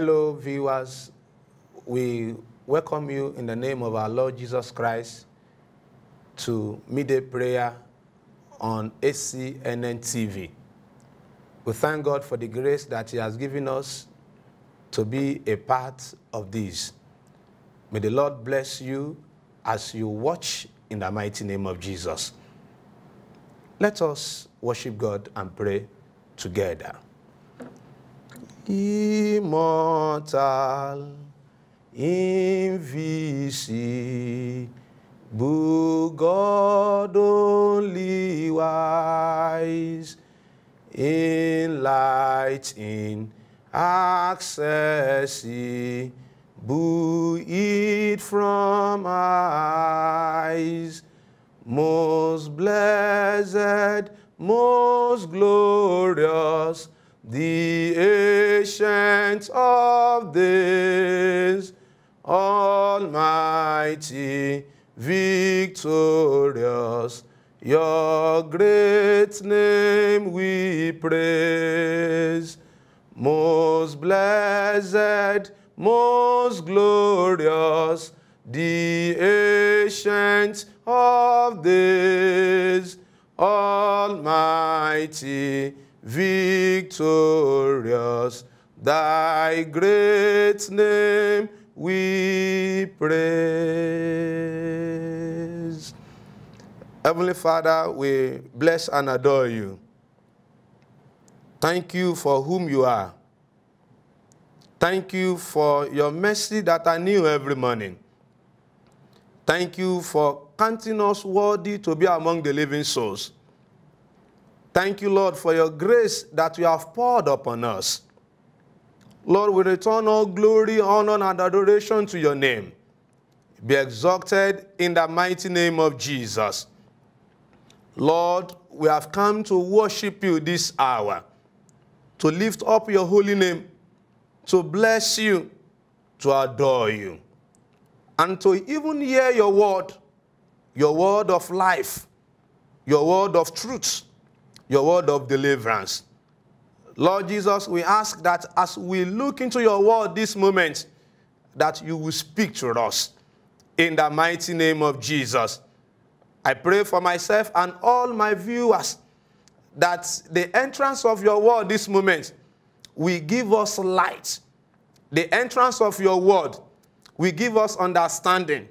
Hello, viewers. We welcome you in the name of our Lord Jesus Christ to midday prayer on ACNN TV. We thank God for the grace that He has given us to be a part of this. May the Lord bless you as you watch in the mighty name of Jesus. Let us worship God and pray together. Immortal, invisible, God only wise, in light, in accessible, it from eyes, most blessed, most glorious, the ancient of days, almighty, victorious, your great name we praise. Most blessed, most glorious, the ancient of days, almighty, victorious, thy great name we praise. Heavenly Father, we bless and adore you. Thank you for whom you are. Thank you for your mercy that I knew every morning. Thank you for counting us worthy to be among the living souls. Thank you, Lord, for your grace that you have poured upon us. Lord, we return all glory, honor, and adoration to your name. Be exalted in the mighty name of Jesus. Lord, we have come to worship you this hour, to lift up your holy name, to bless you, to adore you, and to even hear your word of life, your word of truth, your word of deliverance. Lord Jesus, we ask that as we look into your word this moment, that you will speak to us in the mighty name of Jesus. I pray for myself and all my viewers that the entrance of your word this moment will give us light. The entrance of your word will give us understanding.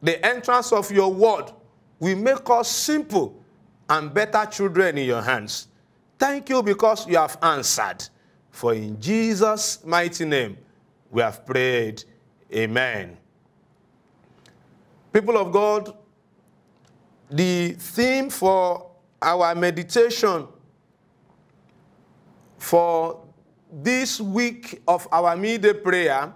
The entrance of your word will make us simple and better children in your hands. Thank you because you have answered. For in Jesus' mighty name, we have prayed. Amen. People of God, the theme for our meditation for this week of our midday prayer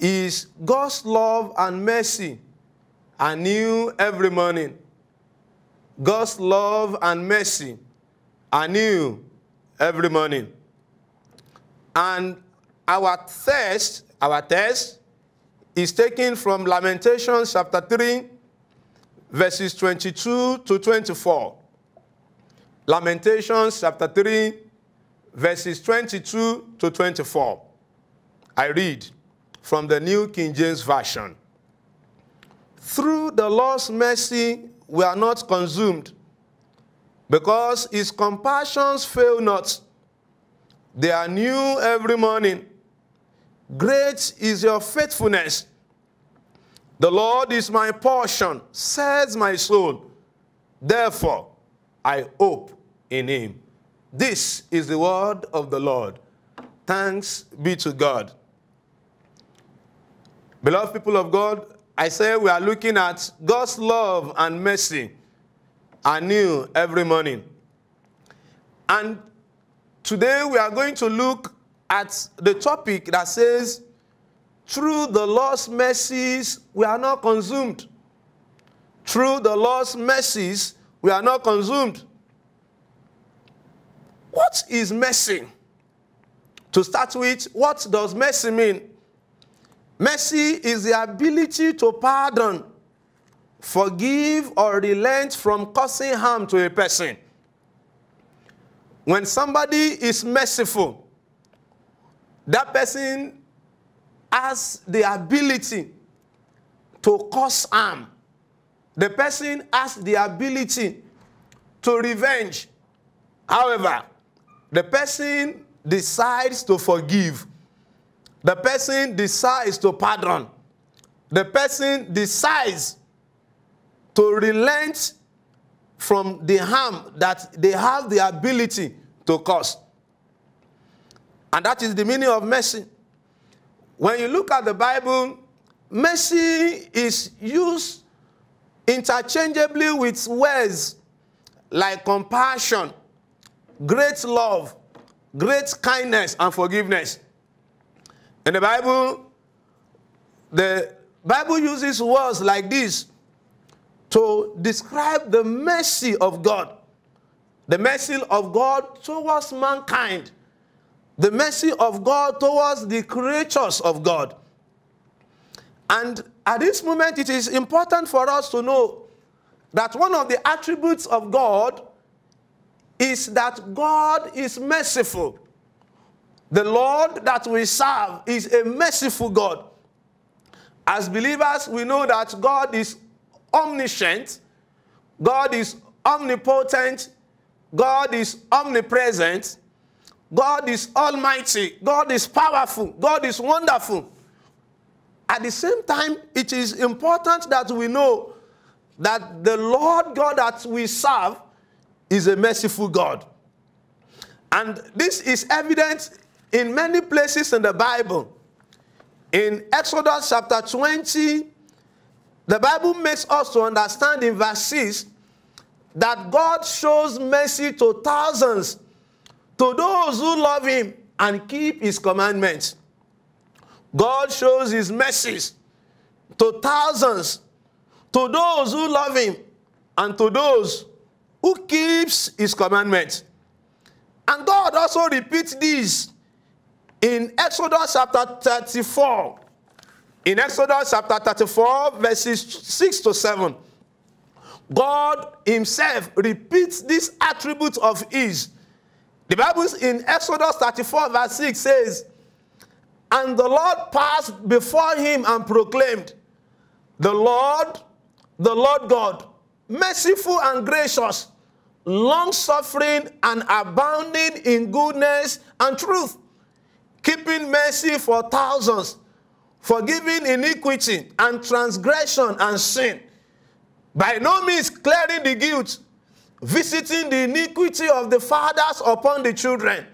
is God's love and mercy anew every morning. God's love and mercy are new every morning. And our text is taken from Lamentations chapter 3, verses 22 to 24. Lamentations chapter 3, verses 22 to 24. I read from the New King James Version. Through the Lord's mercy, we are not consumed, because his compassions fail not. They are new every morning. Great is your faithfulness. The Lord is my portion, says my soul. Therefore, I hope in him. This is the word of the Lord. Thanks be to God. Beloved people of God, I say we are looking at God's love and mercy anew every morning. And today we are going to look at the topic that says, through the Lord's mercies, we are not consumed. Through the Lord's mercies, we are not consumed. What is mercy? To start with, what does mercy mean? Mercy is the ability to pardon, forgive, or relent from causing harm to a person. When somebody is merciful, that person has the ability to cause harm. The person has the ability to revenge. However, the person decides to forgive. The person decides to pardon. The person decides to relent from the harm that they have the ability to cause. And that is the meaning of mercy. When you look at the Bible, mercy is used interchangeably with words like compassion, great love, great kindness, and forgiveness. In the Bible uses words like this to describe the mercy of God, the mercy of God towards mankind, the mercy of God towards the creatures of God. And at this moment, it is important for us to know that one of the attributes of God is that God is merciful. The Lord that we serve is a merciful God. As believers, we know that God is omniscient, God is omnipotent, God is omnipresent, God is almighty, God is powerful, God is wonderful. At the same time, it is important that we know that the Lord God that we serve is a merciful God. And this is evident in many places in the Bible. In Exodus chapter 20, the Bible makes us to understand in verse 6 that God shows mercy to thousands, to those who love him and keep his commandments. God shows his mercies to thousands, to those who love him and to those who keeps his commandments. And God also repeats this in Exodus chapter 34. In Exodus chapter 34, verses 6 to 7, God himself repeats this attribute of his. The Bible in Exodus 34, verse 6 says, "And the Lord passed before him and proclaimed, the Lord God, merciful and gracious, long-suffering and abounding in goodness and truth, keeping mercy for thousands, forgiving iniquity and transgression and sin, by no means clearing the guilt, visiting the iniquity of the fathers upon the children,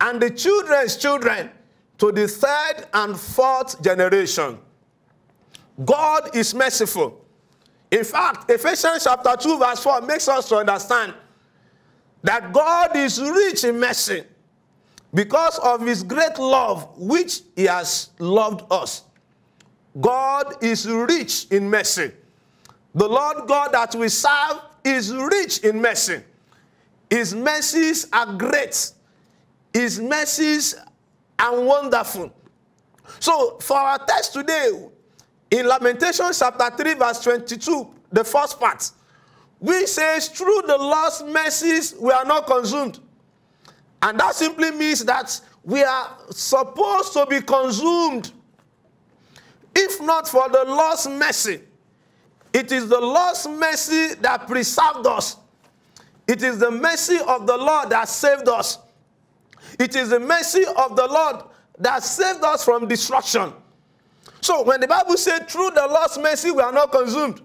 and the children's children, to the third and fourth generation." God is merciful. In fact, Ephesians chapter 2 verse 4 makes us to understand that God is rich in mercy because of his great love which he has loved us. God is rich in mercy. The Lord God that we serve is rich in mercy. His mercies are great. His mercies are wonderful. So for our text today, in Lamentations chapter 3 verse 22, the first part, we say, "Through the Lord's mercies we are not consumed." And that simply means that we are supposed to be consumed. If not for the Lord's mercy, it is the Lord's mercy that preserved us. It is the mercy of the Lord that saved us. It is the mercy of the Lord that saved us from destruction. So when the Bible says, "Through the Lord's mercy we are not consumed,"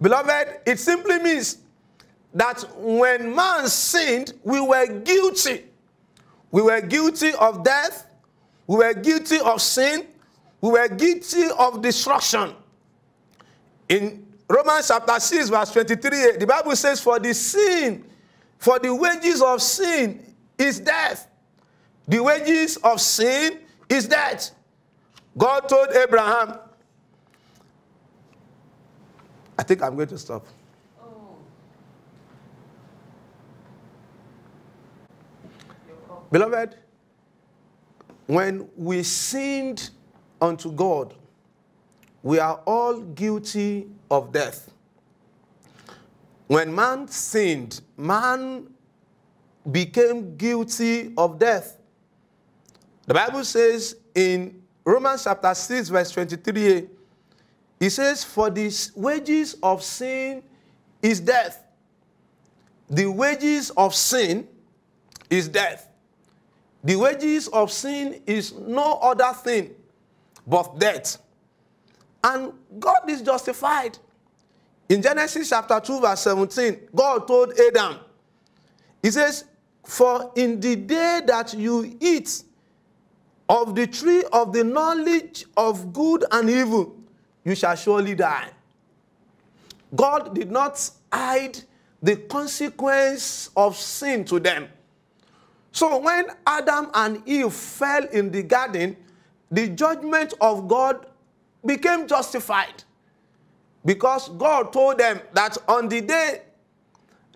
beloved, it simply means that when man sinned, we were guilty. We were guilty of death. We were guilty of sin. We were guilty of destruction. In Romans chapter 6, verse 23, the Bible says, "For the wages of sin is death. The wages of sin is death." God told Abraham, I think I'm going to stop. Oh. Beloved, when we sinned unto God, we are all guilty of death. When man sinned, man became guilty of death. The Bible says in Romans chapter 6, verse 23, it says, "For the wages of sin is death." The wages of sin is death. The wages of sin is no other thing but death. And God is justified. In Genesis chapter 2, verse 17, God told Adam, he says, "For in the day that you eat of the tree of the knowledge of good and evil, you shall surely die." God did not hide the consequence of sin to them. So when Adam and Eve fell in the garden, the judgment of God became justified, because God told them that on the day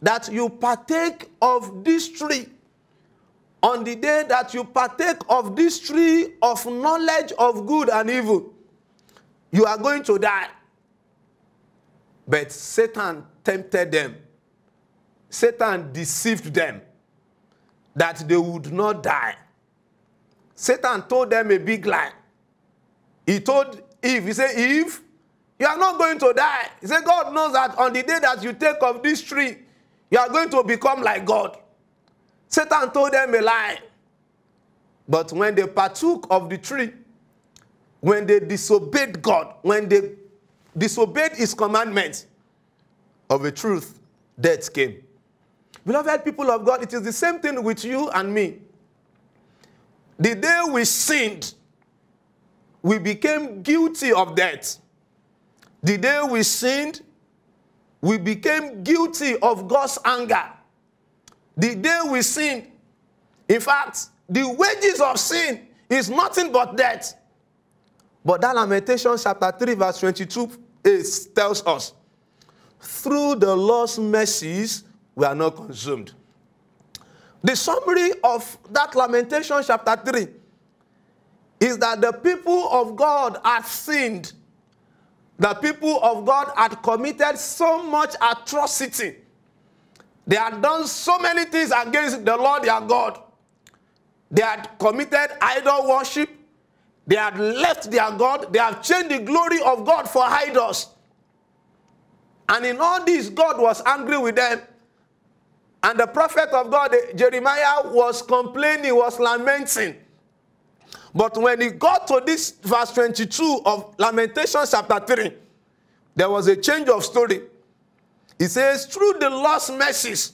that you partake of this tree, on the day that you partake of this tree of knowledge of good and evil, you are going to die. But Satan tempted them. Satan deceived them that they would not die. Satan told them a big lie. He told Eve, he said, "Eve, you are not going to die." He said, "God knows that on the day that you take of this tree, you are going to become like God." Satan told them a lie. But when they partook of the tree, when they disobeyed God, when they disobeyed his commandments, of a truth, death came. Beloved people of God, it is the same thing with you and me. The day we sinned, we became guilty of death. The day we sinned, we became guilty of God's anger. The day we sinned, in fact, the wages of sin is nothing but death. But that Lamentations chapter 3 verse 22 tells us, "Through the Lord's mercies, we are not consumed." The summary of that Lamentations chapter 3 is that the people of God had sinned. The people of God had committed so much atrocity. They had done so many things against the Lord their God. They had committed idol worship. They had left their God. They had changed the glory of God for idols. And in all this, God was angry with them. And the prophet of God, Jeremiah, was complaining, was lamenting. But when he got to this verse 22 of Lamentations chapter 3, there was a change of story. It says, "Through the Lord's mercies,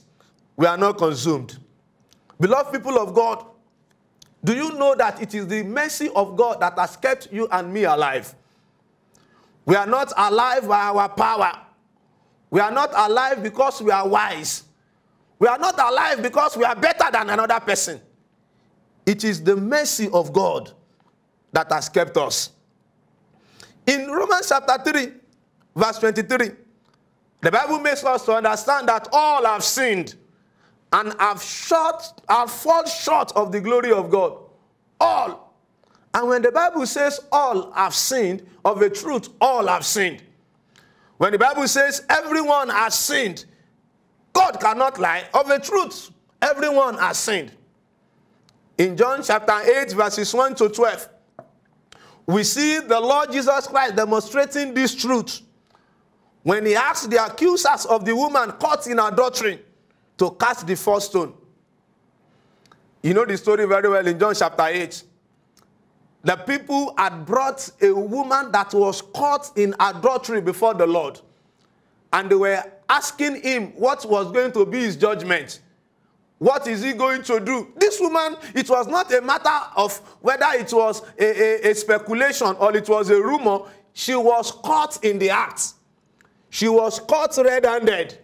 we are not consumed." Beloved people of God, do you know that it is the mercy of God that has kept you and me alive? We are not alive by our power. We are not alive because we are wise. We are not alive because we are better than another person. It is the mercy of God that has kept us. In Romans chapter 3, verse 23, the Bible makes us to understand that all have sinned and have fallen short of the glory of God. All. And when the Bible says all have sinned, of a truth, all have sinned. When the Bible says everyone has sinned, God cannot lie. Of a truth, everyone has sinned. In John chapter 8, verses 1 to 12, we see the Lord Jesus Christ demonstrating this truth when he asked the accusers of the woman caught in adultery to cast the first stone. You know the story very well in John chapter 8. The people had brought a woman that was caught in adultery before the Lord, and they were asking him what was going to be his judgment. What is he going to do? This woman, it was not a matter of whether it was a speculation or it was a rumor. She was caught in the act. She was caught red-handed.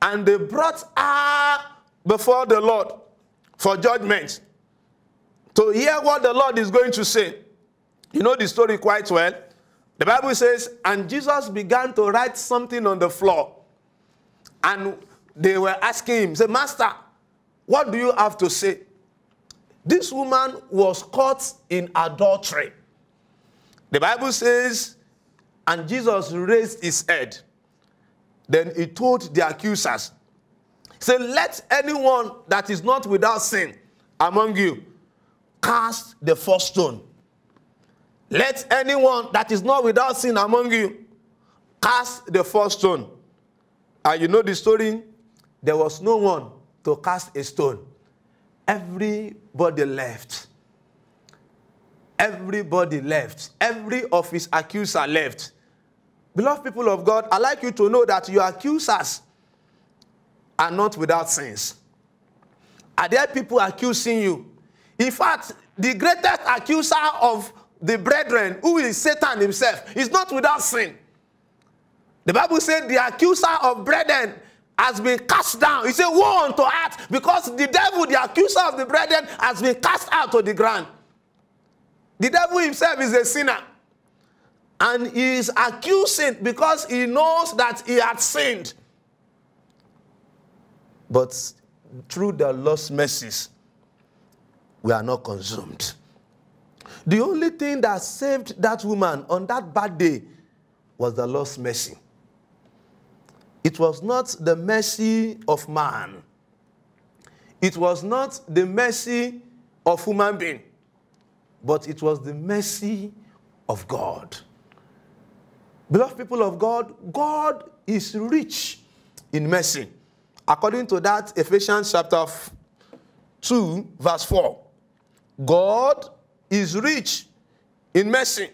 And they brought her before the Lord for judgment, to hear what the Lord is going to say. You know the story quite well. The Bible says, "And Jesus began to write something on the floor." And they were asking him, say, "Master, what do you have to say?" This woman was caught in adultery. The Bible says, and Jesus raised his head. Then he told the accusers, say, "Let anyone that is not without sin among you cast the first stone. Let anyone that is not without sin among you cast the first stone. And you know the story? There was no one to cast a stone. Everybody left. Everybody left. Every of his accuser left. Beloved people of God, I'd like you to know that your accusers are not without sins. Are there people accusing you? In fact, the greatest accuser of the brethren, who is Satan himself, is not without sin. The Bible said the accuser of brethren has been cast down. He said, woe unto us, because the devil, the accuser of the brethren, has been cast out to the ground. The devil himself is a sinner. And he is accusing because he knows that he had sinned. But through the Lord's mercies, we are not consumed. The only thing that saved that woman on that bad day was the Lord's mercy. It was not the mercy of man. It was not the mercy of human being. But it was the mercy of God. Beloved people of God, God is rich in mercy. According to that, Ephesians chapter 2, verse 4. God is rich in mercy.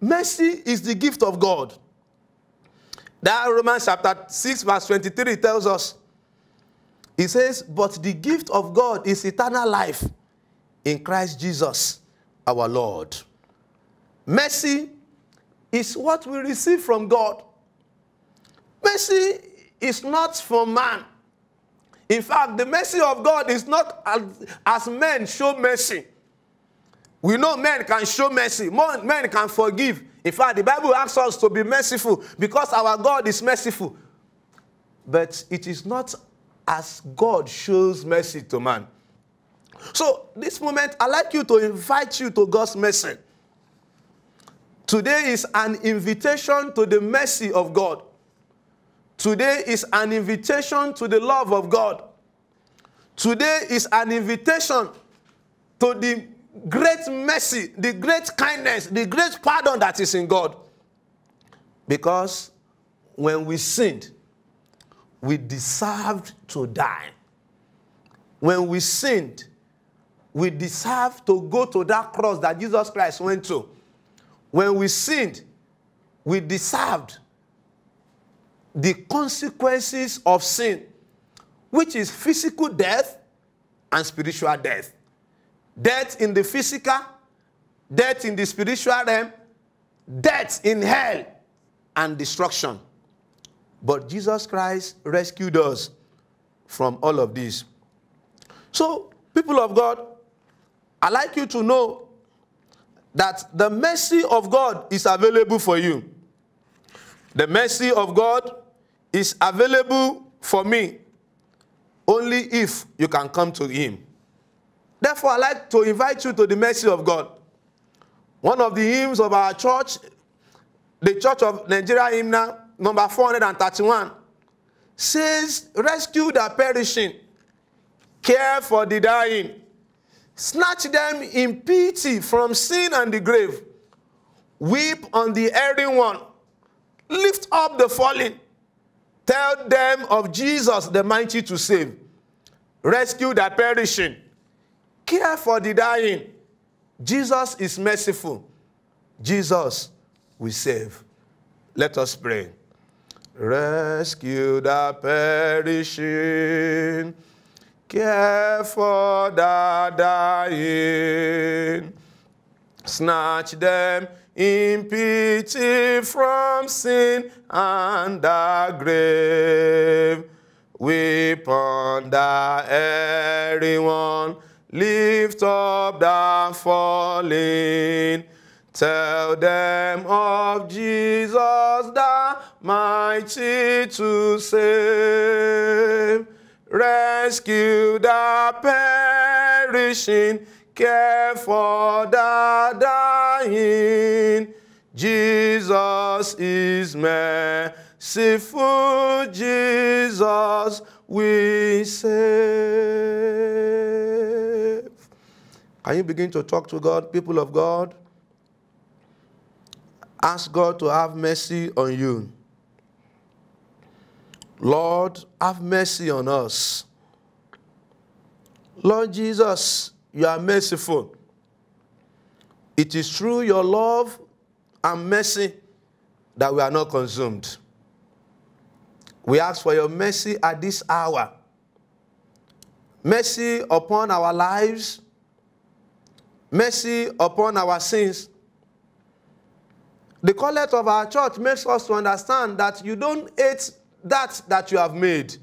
Mercy is the gift of God. That Romans chapter 6, verse 23 tells us, it says, but the gift of God is eternal life in Christ Jesus, our Lord. Mercy is what we receive from God. Mercy is not from man. In fact, the mercy of God is not as men show mercy. We know men can show mercy. Men can forgive. In fact, the Bible asks us to be merciful because our God is merciful. But it is not as God shows mercy to man. So, this moment, I'd like you to invite you to God's mercy. Today is an invitation to the mercy of God. Today is an invitation to the love of God. Today is an invitation to the great mercy, the great kindness, the great pardon that is in God. Because when we sinned, we deserved to die. When we sinned, we deserved to go to that cross that Jesus Christ went to. When we sinned, we deserved the consequences of sin, which is physical death and spiritual death. Death in the physical, death in the spiritual realm, death in hell, and destruction. But Jesus Christ rescued us from all of this. So, people of God, I'd like you to know that the mercy of God is available for you. The mercy of God is available for me only if you can come to Him. Therefore, I'd like to invite you to the mercy of God. One of the hymns of our church, the Church of Nigeria Hymn, number 431, says, rescue the perishing, care for the dying, snatch them in pity from sin and the grave, weep on the erring one, lift up the fallen, tell them of Jesus the mighty to save, rescue the perishing, care for the dying. Jesus is merciful. Jesus will save. Let us pray. Rescue the perishing. Care for the dying. Snatch them in pity from sin and the grave. Weep on the everyone. Lift up the fallen, tell them of Jesus the mighty to save. Rescue the perishing, care for the dying. Jesus is merciful, Jesus we save. Can you begin to talk to God, people of God? Ask God to have mercy on you. Lord, have mercy on us. Lord Jesus, you are merciful. It is through your love and mercy that we are not consumed. We ask for your mercy at this hour. Mercy upon our lives. Mercy upon our sins. The collect of our church makes us to understand that you don't hate that you have made.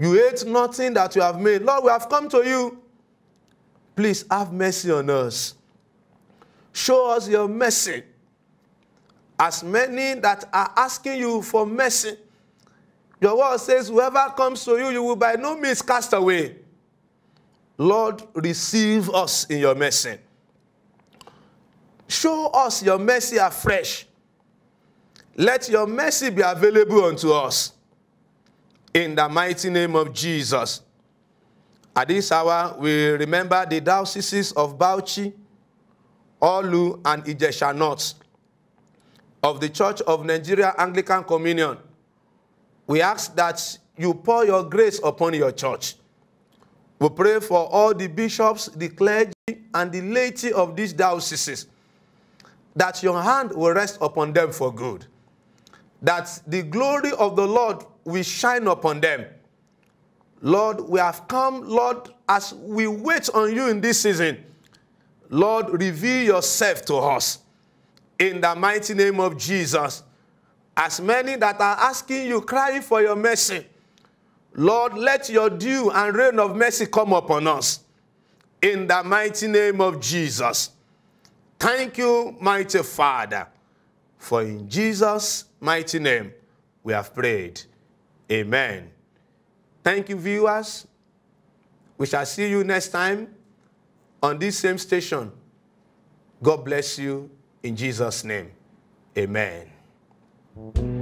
You hate nothing that you have made. Lord, we have come to you. Please have mercy on us. Show us your mercy. As many that are asking you for mercy, your word says, whoever comes to you, you will by no means cast away. Lord, receive us in your mercy. Show us your mercy afresh. Let your mercy be available unto us. In the mighty name of Jesus. At this hour, we remember the dioceses of Bauchi, Olu, and Ijeshanot of the Church of Nigeria Anglican Communion. We ask that you pour your grace upon your church. We pray for all the bishops, the clergy, and the laity of these dioceses, that your hand will rest upon them for good, that the glory of the Lord will shine upon them. Lord, we have come, Lord, as we wait on you in this season. Lord, reveal yourself to us in the mighty name of Jesus. As many that are asking you, crying for your mercy, Lord, let your dew and rain of mercy come upon us in the mighty name of Jesus. Thank you, mighty Father, for in Jesus' mighty name we have prayed. Amen. Thank you, viewers. We shall see you next time on this same station. God bless you in Jesus' name. Amen.